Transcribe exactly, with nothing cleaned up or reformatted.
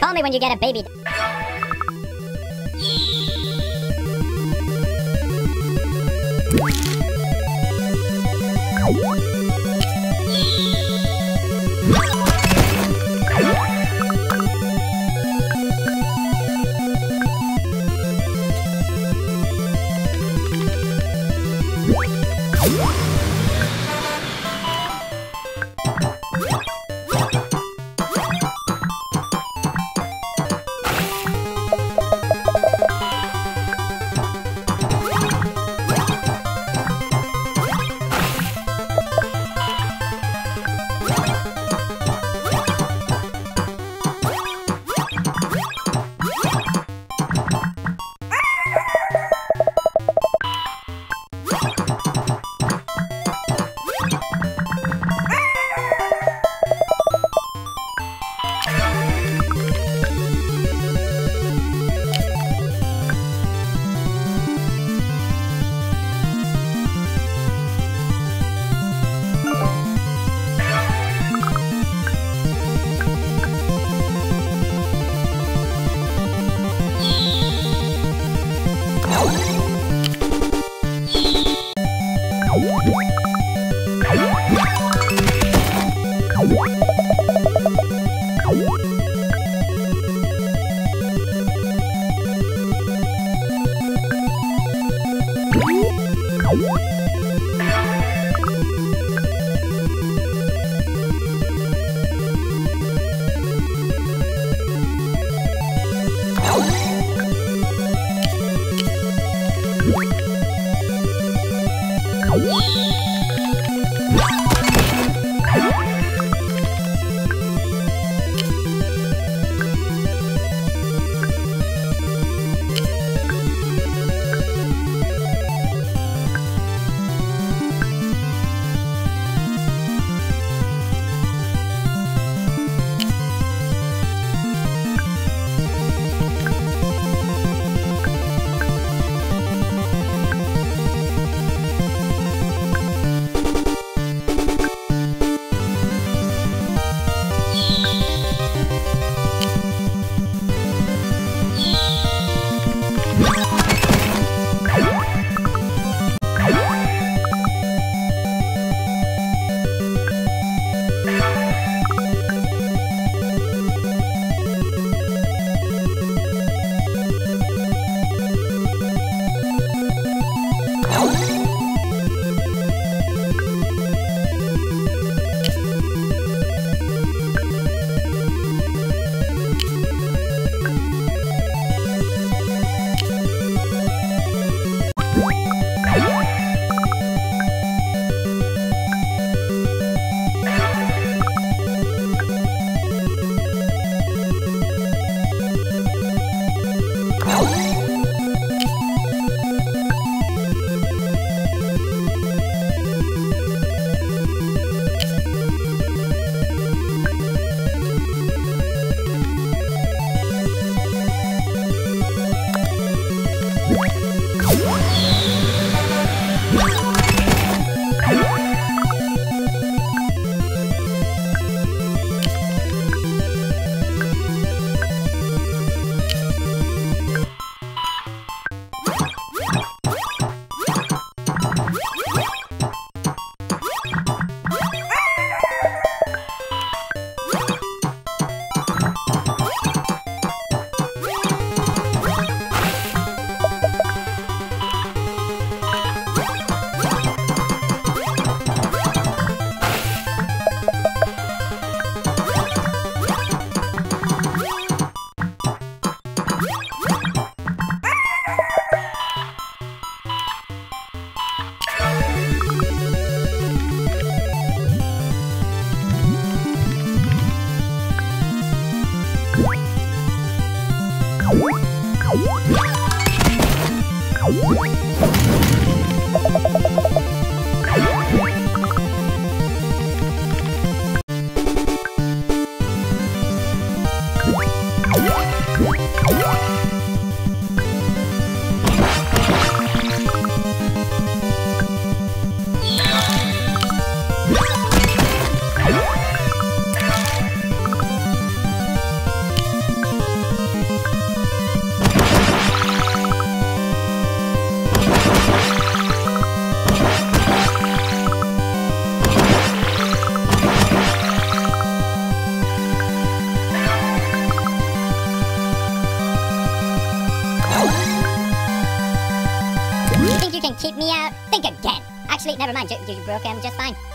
Call me when you get a baby. keep me out. Think again. Actually, never mind. You, you broke him just fine.